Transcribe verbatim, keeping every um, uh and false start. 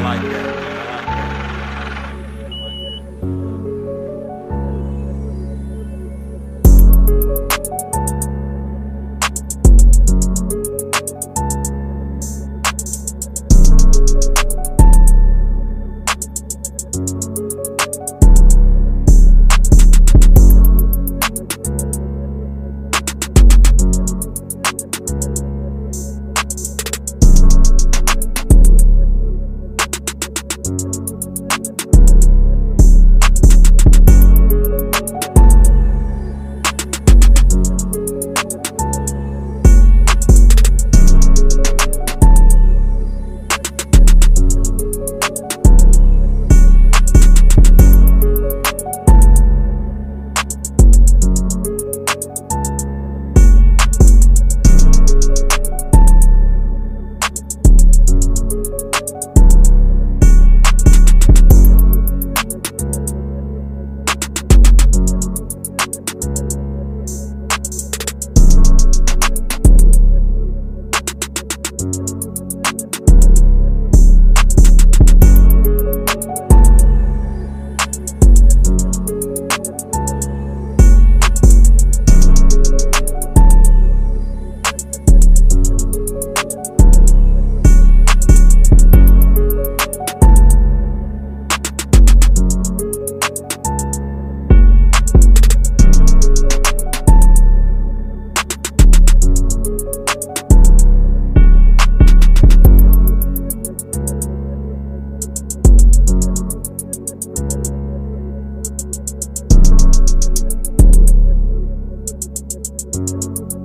I like that. Thank you.